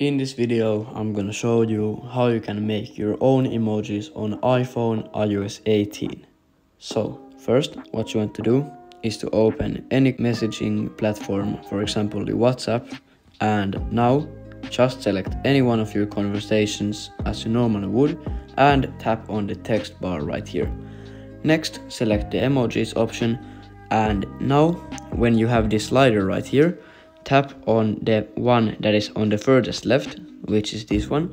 In this video, I'm gonna show you how you can make your own emojis on iPhone iOS 18. So, first, what you want to do is to open any messaging platform, for example, the WhatsApp, and now just select any one of your conversations as you normally would and tap on the text bar right here. Next, select the emojis option, and now when you have this slider right here, tap on the one that is on the furthest left, which is this one,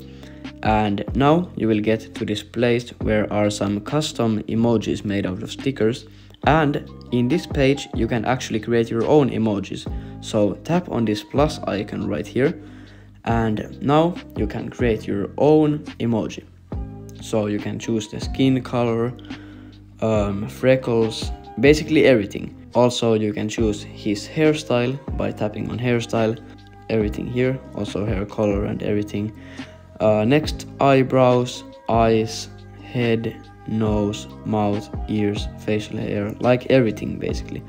and now you will get to this place where are some custom emojis made out of stickers, and in this page you can actually create your own emojis. So tap on this plus icon right here, and now you can create your own emoji. So you can choose the skin color, freckles, basically everything. Also, you can choose his hairstyle by tapping on hairstyle, everything here, also hair color and everything. Next, eyebrows, eyes, head, nose, mouth, ears, facial hair, like everything basically.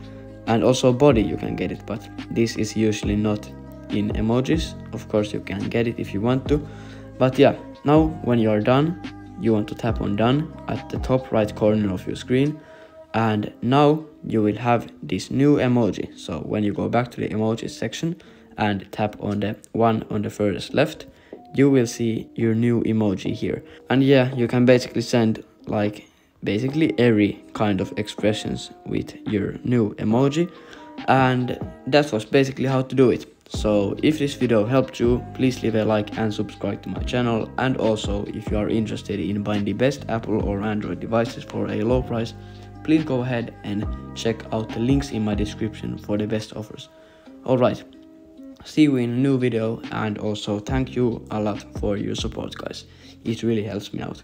And also body, you can get it, but this is usually not in emojis. Of course, you can get it if you want to. But yeah, now when you are done, you want to tap on done at the top right corner of your screen. And now you will have this new emoji. So when you go back to the emojis section and tap on the one on the furthest left, you will see your new emoji here. And yeah, you can basically send like basically every kind of expressions with your new emoji. And that was basically how to do it. So if this video helped you, please leave a like and subscribe to my channel. And also, if you are interested in buying the best Apple or Android devices for a low price, please go ahead and check out the links in my description for the best offers. Alright, see you in a new video, and also thank you a lot for your support, guys. It really helps me out.